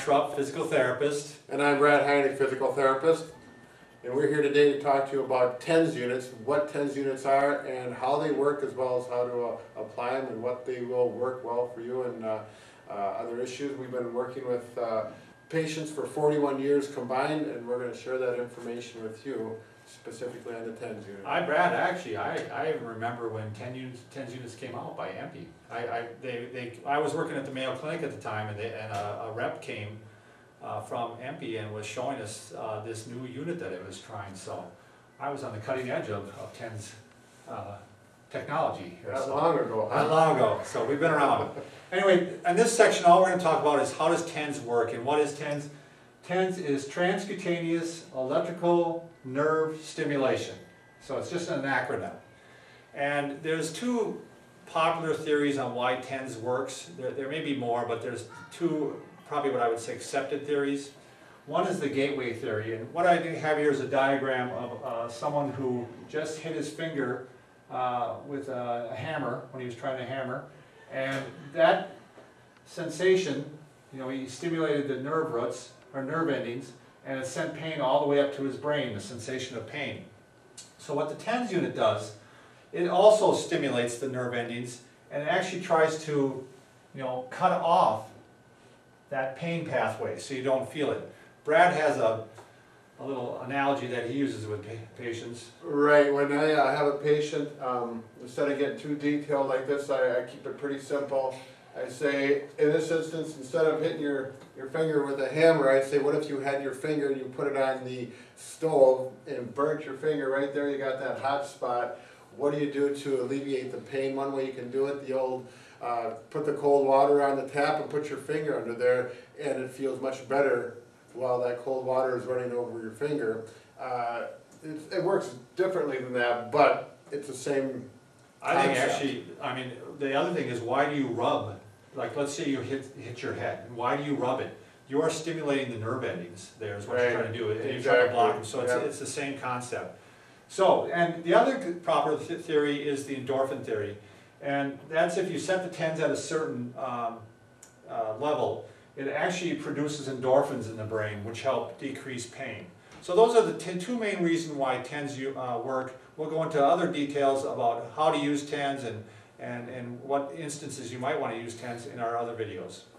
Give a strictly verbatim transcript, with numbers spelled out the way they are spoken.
Schrupp, physical therapist. And I'm Brad Heineck, physical therapist. And we're here today to talk to you about T E N S units, what T E N S units are and how they work, as well as how to uh, apply them and what they will work well for you and uh, uh, other issues. We've been working with uh, patients for forty-one years combined, and we're going to share that information with you, specifically on the T E N S unit. Hi Brad, actually I, I remember when T E N S units came out by EMPI. I, I, they, they, I was working at the Mayo Clinic at the time, and, they, and a, a rep came uh, from EMPI and was showing us uh, this new unit that it was trying, so I was on the cutting edge of, of T E N S uh, technology. Not so, long ago. Huh? Not long ago, so we've been around. Anyway, in this section all we're going to talk about is how does T E N S work, and what is T E N S? T E N S is Transcutaneous Electrical Nerve Stimulation. So it's just an acronym. And there's two popular theories on why T E N S works. There, there may be more, but there's two probably what I would say accepted theories. One is the gateway theory, and what I have here is a diagram of uh, someone who just hit his finger uh, with a, a hammer when he was trying to hammer, and that sensation, you know, he stimulated the nerve roots or nerve endings, and it sent pain all the way up to his brain, the sensation of pain. So what the T E N S unit does, it also stimulates the nerve endings, and it actually tries to, you know, cut off that pain pathway so you don't feel it. Brad has a, a little analogy that he uses with pa patients. Right, when I uh, have a patient, um, instead of getting too detailed like this, I, I keep it pretty simple. I say, in this instance, instead of hitting your, your finger with a hammer, I say, what if you had your finger and you put it on the stove and burnt your finger right there? You got that hot spot. What do you do to alleviate the pain? One way you can do it, the old, uh, put the cold water on the tap and put your finger under there, and it feels much better while that cold water is running over your finger. Uh, it, it works differently than that, but it's the same I think concept. Actually, I mean, the other thing is, why do you rub? Like, let's say you hit hit your head. Why do you rub it? You are stimulating the nerve endings there is what right. you're trying to do. And exactly. You're trying to block them. So it's, yeah. it's the same concept. So, and the other proper th theory is the endorphin theory. And that's if you set the T E N S at a certain um, uh, level, it actually produces endorphins in the brain, which help decrease pain. So those are the t two main reasons why T E N S uh, work. We'll go into other details about how to use T E N S and And, and what instances you might want to use T E N S in our other videos.